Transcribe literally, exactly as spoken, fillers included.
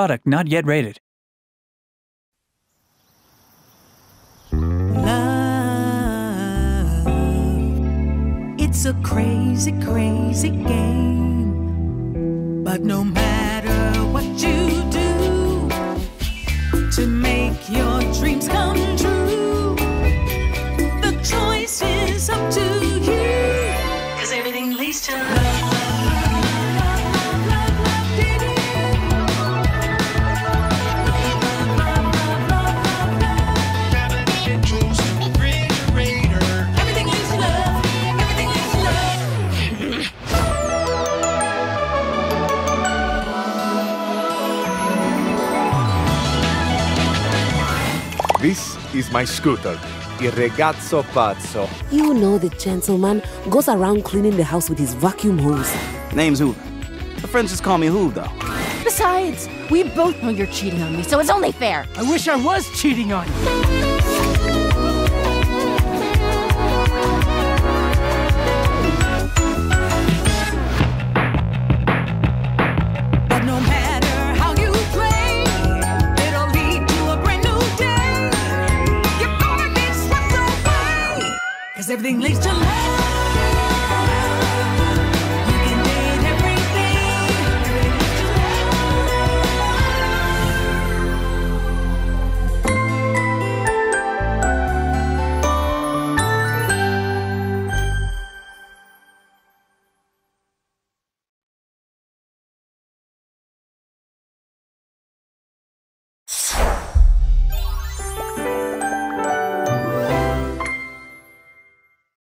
Product not yet rated. Love, it's a crazy, crazy game. But no matter what you do to make your dreams come true, the choice is up to you. 'Cause everything leads to love. This is my scooter, il ragazzo pazzo. You know the gentleman goes around cleaning the house with his vacuum hose. Name's Hoover. The French just call me Hoove, though. Besides, we both know you're cheating on me, so it's only fair. I wish I was cheating on you.